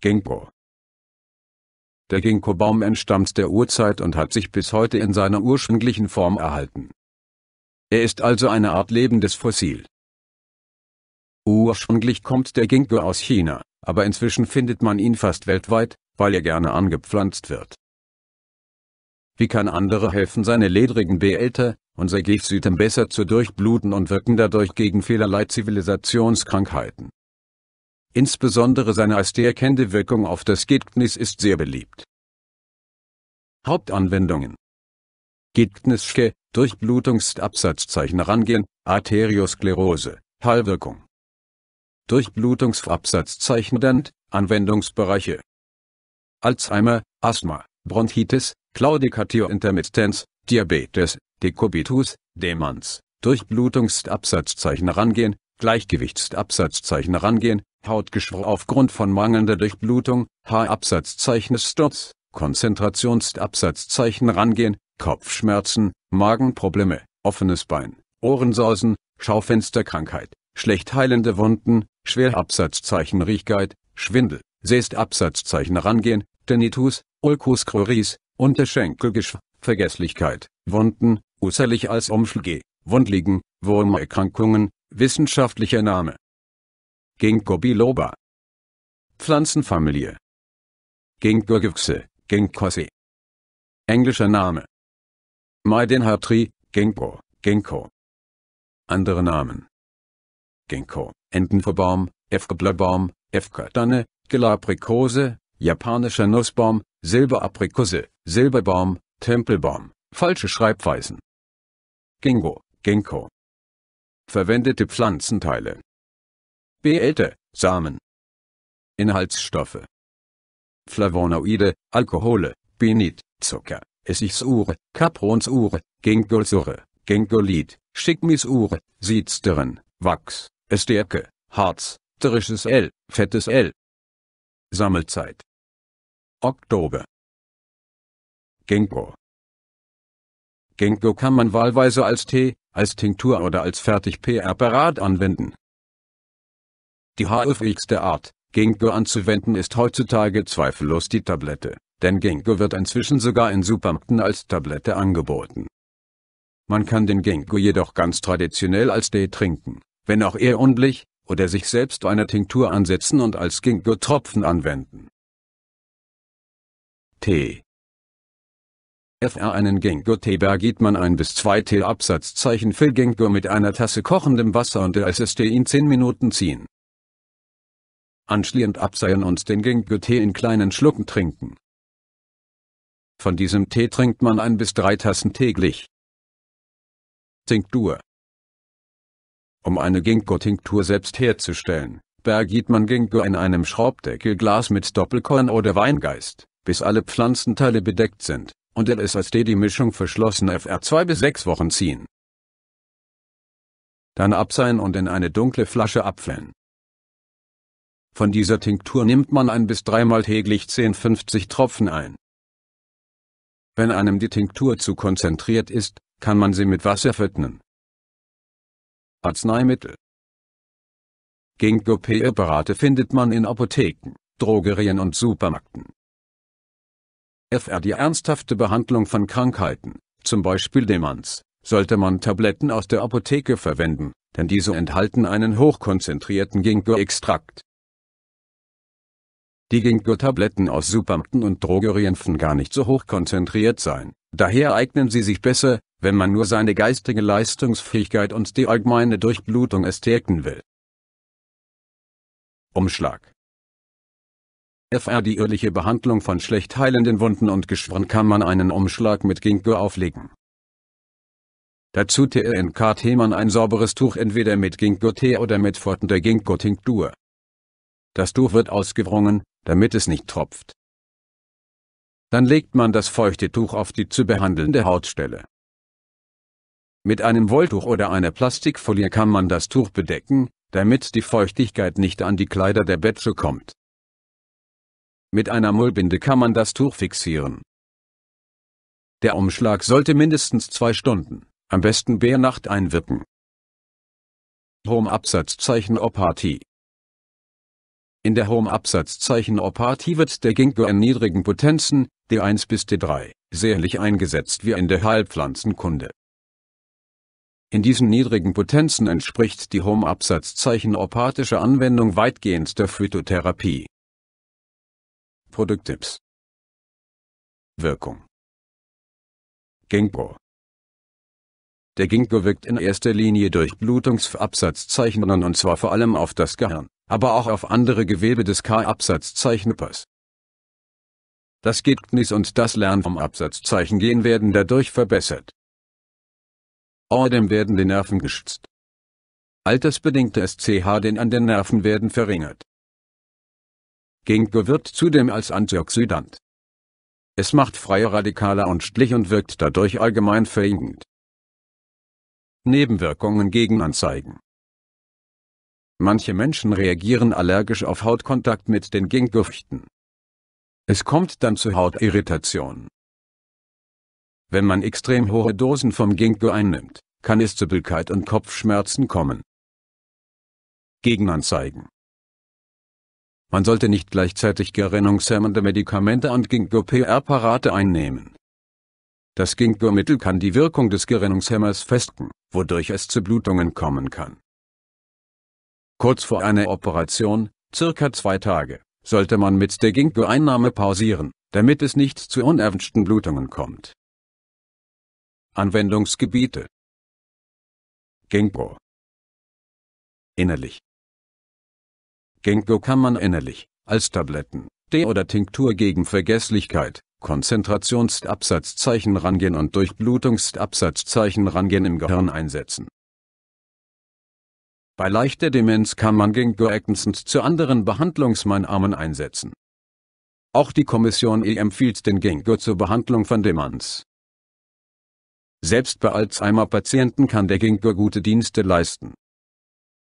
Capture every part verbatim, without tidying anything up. Ginkgo. Der Ginkgo-Baum entstammt der Urzeit und hat sich bis heute in seiner ursprünglichen Form erhalten. Er ist also eine Art lebendes Fossil. Ursprünglich kommt der Ginkgo aus China, aber inzwischen findet man ihn fast weltweit, weil er gerne angepflanzt wird. Wie kann andere helfen, seine ledrigen Behälter, unser Giftsüten besser zu durchbluten und wirken dadurch gegen vielerlei Zivilisationskrankheiten? Insbesondere seine als erkennende Wirkung auf das Giftnis ist sehr beliebt. Hauptanwendungen: Giftnische, Durchblutungsabsatzzeichen Rangien, Arteriosklerose, Heilwirkung. Durchblutungsabsatzzeichen Dent, Anwendungsbereiche: Alzheimer, Asthma, Bronchitis, Claudicatio intermittens, Diabetes, Dekubitus, Demenz. Durchblutungsabsatzzeichen Rangien, Gleichgewichtsabsatzzeichen Rangien, Hautgeschwür aufgrund von mangelnder Durchblutung, Haarabsatzzeichen Sturz, Konzentrationsabsatzzeichen Rangien, Kopfschmerzen, Magenprobleme, offenes Bein, Ohrensausen, Schaufensterkrankheit, schlecht heilende Wunden, Schwerabsatzzeichen Riechkeit, Schwindel, Seestabsatzzeichen Rangien, Tinnitus, Ulcus cruris, Unterschenkelgeschwür, Vergesslichkeit, Wunden, äußerlich als Umschläge, Wundliegen, Wurmerkrankungen, wissenschaftlicher Name. Ginkgo biloba. Pflanzenfamilie: Ginkgogewächse, Ginkgoaceae. Englischer Name: Maidenhair Tree, Ginkgo, Ginkgo. Andere Namen: Ginkgo, Entenverbaum, Efkeblätterbaum, Efkatanne, Gelaprikose, japanischer Nussbaum, Silberaprikose, Silberbaum, Tempelbaum. Falsche Schreibweisen. Ginkgo, Ginkgo. Verwendete Pflanzenteile: Behälter, Samen. Inhaltsstoffe: Flavonoide, Alkohole, Pinit, Zucker, Essigsäure, Capronsäure, Ginkgolsäure, Ginkgolid, Shikmisäure, Sitosterin, Wachs, Stärke, Harz, tierisches L, fettes L. Sammelzeit: Oktober. Ginkgo. Ginkgo kann man wahlweise als Tee, als Tinktur oder als Fertig-Präparat anwenden. Die häufigste Art, Ginkgo anzuwenden, ist heutzutage zweifellos die Tablette, denn Ginkgo wird inzwischen sogar in Supermärkten als Tablette angeboten. Man kann den Ginkgo jedoch ganz traditionell als Tee trinken, wenn auch eher unüblich, oder sich selbst eine Tinktur ansetzen und als Ginkgo-Tropfen anwenden. Tee. Für einen Ginkgo-Teeberg gibt man ein bis zwei Teeabsatzzeichen für Ginkgo mit einer Tasse kochendem Wasser und lässt es in zehn Minuten ziehen. Anschließend abseihen und den Ginkgo-Tee in kleinen Schlucken trinken. Von diesem Tee trinkt man ein bis drei Tassen täglich. Tinktur. Um eine Ginkgo-Tinktur selbst herzustellen, bergiert man Ginkgo in einem Schraubdeckelglas mit Doppelkorn oder Weingeist, bis alle Pflanzenteile bedeckt sind, und er ist als Tee die Mischung verschlossen für zwei bis sechs Wochen ziehen. Dann abseihen und in eine dunkle Flasche abfüllen. Von dieser Tinktur nimmt man ein bis dreimal täglich zehn bis fünfzig Tropfen ein. Wenn einem die Tinktur zu konzentriert ist, kann man sie mit Wasser verdünnen. Arzneimittel: Ginkgo-Präparate findet man in Apotheken, Drogerien und Supermärkten. Für die ernsthafte Behandlung von Krankheiten, zum Beispiel Demenz, sollte man Tabletten aus der Apotheke verwenden, denn diese enthalten einen hochkonzentrierten Ginkgo-Extrakt. Die Ginkgo-Tabletten aus Supermärkten und Drogerien können gar nicht so hochkonzentriert sein, daher eignen sie sich besser, wenn man nur seine geistige Leistungsfähigkeit und die allgemeine Durchblutung stärken will. Umschlag. Für die ehrliche Behandlung von schlecht heilenden Wunden und Geschwüren kann man einen Umschlag mit Ginkgo auflegen. Dazu trinkt man ein sauberes Tuch entweder mit Ginkgo-Tee oder mit fortender Ginkgo-Tinktur. Das Tuch wird ausgewrungen, damit es nicht tropft. Dann legt man das feuchte Tuch auf die zu behandelnde Hautstelle. Mit einem Wolltuch oder einer Plastikfolie kann man das Tuch bedecken, damit die Feuchtigkeit nicht an die Kleider der Bettwäsche kommt. Mit einer Mullbinde kann man das Tuch fixieren. Der Umschlag sollte mindestens zwei Stunden, am besten bei Nacht einwirken. Home-Absatzzeichen Opatie. In der Home-Absatzzeichen-Opathie wird der Ginkgo in niedrigen Potenzen, D eins bis D drei, sährlich eingesetzt wie in der Heilpflanzenkunde. In diesen niedrigen Potenzen entspricht die Home-Absatzzeichen-opathische Anwendung weitgehend der Phytotherapie. Produkttipps: Wirkung: Ginkgo. Der Ginkgo wirkt in erster Linie durch Blutungsabsatzzeichen und zwar vor allem auf das Gehirn, aber auch auf andere Gewebe des K-Absatzzeichners. Das Gedächtnis und das Lernen vom Absatzzeichen-Gen werden dadurch verbessert. Außerdem werden die Nerven geschützt. Altersbedingte S C H D an den Nerven werden verringert. Ginkgo wirkt zudem als Antioxidant. Es macht freie Radikale unschädlich und wirkt dadurch allgemein verjüngend. Nebenwirkungen gegen Anzeigen: Manche Menschen reagieren allergisch auf Hautkontakt mit den Ginkgofrüchten. Es kommt dann zu Hautirritationen. Wenn man extrem hohe Dosen vom Ginkgo einnimmt, kann es zu Übelkeit und Kopfschmerzen kommen. Gegenanzeigen: Man sollte nicht gleichzeitig gerinnungshemmende Medikamente und Ginkgo-Präparate einnehmen. Das Ginkgo-Mittel kann die Wirkung des Gerinnungshemmers festigen, wodurch es zu Blutungen kommen kann. Kurz vor einer Operation, circa zwei Tage, sollte man mit der Ginkgo-Einnahme pausieren, damit es nicht zu unerwünschten Blutungen kommt. Anwendungsgebiete: Ginkgo. Innerlich. Ginkgo kann man innerlich, als Tabletten, Tee oder Tinktur gegen Vergesslichkeit, Konzentrationsabsatzzeichen-Rangehen und Durchblutungsabsatzzeichen-Rangehen im Gehirn einsetzen. Bei leichter Demenz kann man Ginkgo ergänzend zu anderen Behandlungsmaßnahmen einsetzen. Auch die Kommission E empfiehlt den Ginkgo zur Behandlung von Demenz. Selbst bei Alzheimer-Patienten kann der Ginkgo gute Dienste leisten.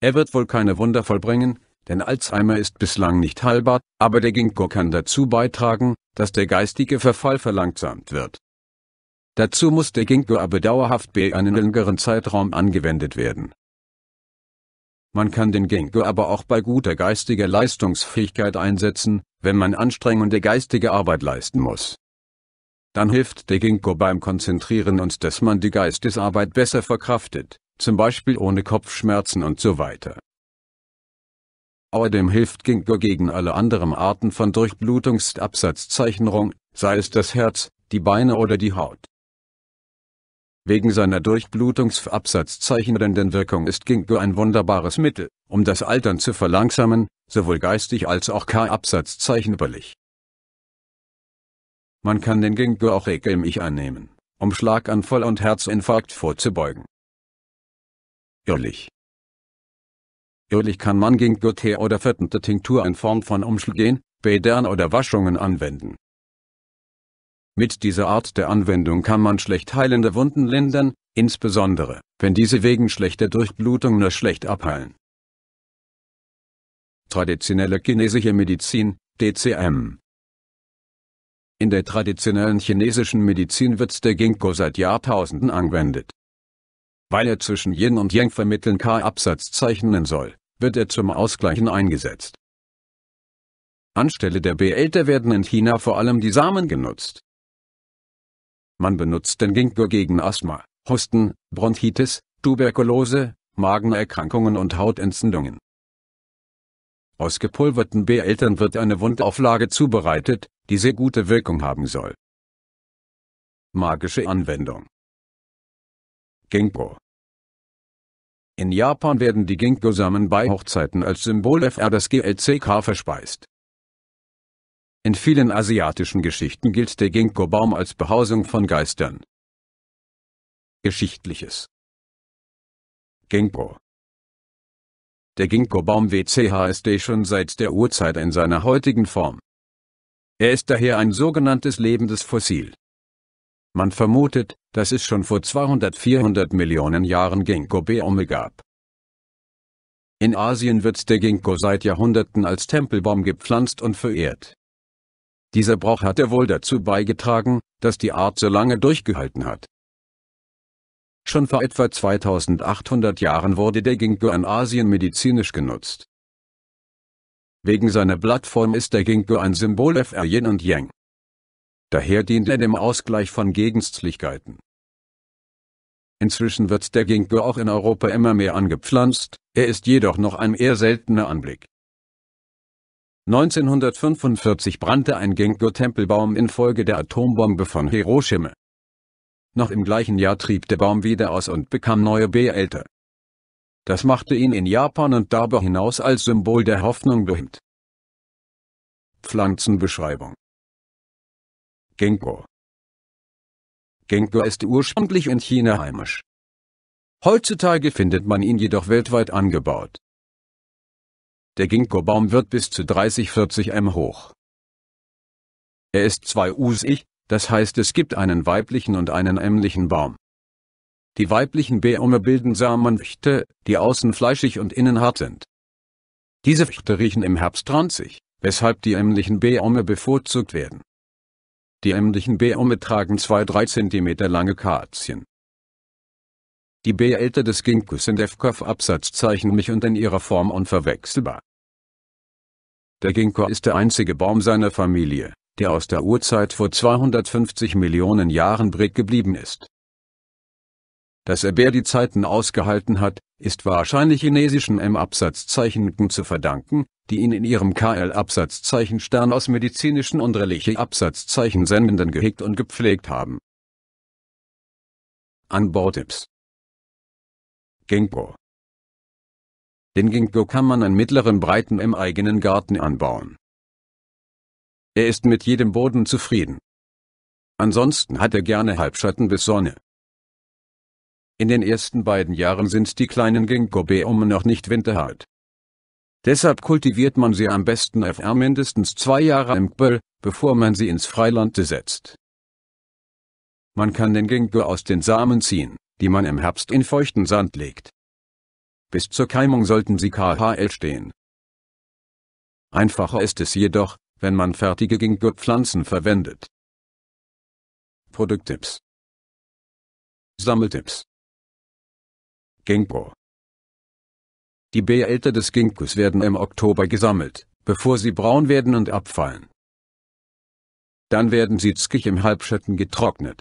Er wird wohl keine Wunder vollbringen, denn Alzheimer ist bislang nicht heilbar, aber der Ginkgo kann dazu beitragen, dass der geistige Verfall verlangsamt wird. Dazu muss der Ginkgo aber dauerhaft bei einem längeren Zeitraum angewendet werden. Man kann den Ginkgo aber auch bei guter geistiger Leistungsfähigkeit einsetzen, wenn man anstrengende geistige Arbeit leisten muss. Dann hilft der Ginkgo beim Konzentrieren und dass man die Geistesarbeit besser verkraftet, zum Beispiel ohne Kopfschmerzen und so weiter. Außerdem hilft Ginkgo gegen alle anderen Arten von Durchblutungsabsatzzeichnung, sei es das Herz, die Beine oder die Haut. Wegen seiner durchblutungsabsatzzeichnenden Wirkung ist Ginkgo ein wunderbares Mittel, um das Altern zu verlangsamen, sowohl geistig als auch K-Absatzzeichnüberlich. Man kann den Ginkgo auch regelmäßig einnehmen, um Schlaganfall und Herzinfarkt vorzubeugen. Irrlich. Natürlich kann man Ginkgo-Tee oder vertönte Tinktur in Form von Umschlägen, Bädern oder Waschungen anwenden. Mit dieser Art der Anwendung kann man schlecht heilende Wunden lindern, insbesondere, wenn diese wegen schlechter Durchblutung nur schlecht abheilen. Traditionelle chinesische Medizin, T C M. In der traditionellen chinesischen Medizin wird der Ginkgo seit Jahrtausenden angewendet. Weil er zwischen Yin und Yang vermitteln K-Absatzzeichnen soll, wird er zum Ausgleichen eingesetzt. Anstelle der Blätter werden in China vor allem die Samen genutzt. Man benutzt den Ginkgo gegen Asthma, Husten, Bronchitis, Tuberkulose, Magenerkrankungen und Hautentzündungen. Aus gepulverten Blättern wird eine Wundauflage zubereitet, die sehr gute Wirkung haben soll. Magische Anwendung: Ginkgo. In Japan werden die Ginkgo-Samen bei Hochzeiten als Symbol für das G L C K verspeist. In vielen asiatischen Geschichten gilt der Ginkgo-Baum als Behausung von Geistern. Geschichtliches: Ginkgo. Der Ginkgo-Baum W C H ist schon seit der Urzeit in seiner heutigen Form. Er ist daher ein sogenanntes lebendes Fossil. Man vermutet, dass es schon vor zweihundert bis vierhundert Millionen Jahren Ginkgo-Bäume gab. In Asien wird der Ginkgo seit Jahrhunderten als Tempelbaum gepflanzt und verehrt. Dieser Brauch hat er wohl dazu beigetragen, dass die Art so lange durchgehalten hat. Schon vor etwa zweitausendachthundert Jahren wurde der Ginkgo in Asien medizinisch genutzt. Wegen seiner Blattform ist der Ginkgo ein Symbol für Yin und Yang. Daher dient er dem Ausgleich von Gegensätzlichkeiten. Inzwischen wird der Ginkgo auch in Europa immer mehr angepflanzt, er ist jedoch noch ein eher seltener Anblick. neunzehnhundertfünfundvierzig brannte ein Ginkgo-Tempelbaum infolge der Atombombe von Hiroshima. Noch im gleichen Jahr trieb der Baum wieder aus und bekam neue Blätter. Das machte ihn in Japan und darüber hinaus als Symbol der Hoffnung berühmt. Pflanzenbeschreibung: Ginkgo. Ginkgo ist ursprünglich in China heimisch. Heutzutage findet man ihn jedoch weltweit angebaut. Der Ginkgo-Baum wird bis zu dreißig bis vierzig Meter hoch. Er ist zweieisig, das heißt, es gibt einen weiblichen und einen männlichen Baum. Die weiblichen Bäume bilden Samenfrüchte, die außen fleischig und innen hart sind. Diese Früchte riechen im Herbst ranzig, weshalb die männlichen Bäume bevorzugt werden. Die männlichen Bäume tragen zwei bis drei Zentimeter lange Karzien. Die Blätter des Ginkgo sind auf Absatzzeichen mich und in ihrer Form unverwechselbar. Der Ginkgo ist der einzige Baum seiner Familie, der aus der Urzeit vor zweihundertfünfzig Millionen Jahren übrig geblieben ist. Dass er die Zeiten ausgehalten hat, ist wahrscheinlich chinesischen M-Absatzzeichen zu verdanken, die ihn in ihrem K L-Absatzzeichen Stern aus medizinischen und religiösen Absatzzeichen Sendenden gehegt und gepflegt haben. Anbautipps: Ginkgo. Den Ginkgo kann man in mittleren Breiten im eigenen Garten anbauen. Er ist mit jedem Boden zufrieden. Ansonsten hat er gerne Halbschatten bis Sonne. In den ersten beiden Jahren sind die kleinen Ginkgo-Bäume noch nicht winterhart. Deshalb kultiviert man sie am besten für mindestens zwei Jahre im Gebirge, bevor man sie ins Freiland setzt. Man kann den Ginkgo aus den Samen ziehen, die man im Herbst in feuchten Sand legt. Bis zur Keimung sollten sie kühl stehen. Einfacher ist es jedoch, wenn man fertige Ginkgo-Pflanzen verwendet. Produkttipps. Sammeltipps. Ginkgo. Die Blätter des Ginkgos werden im Oktober gesammelt, bevor sie braun werden und abfallen. Dann werden sie zügig im Halbschatten getrocknet.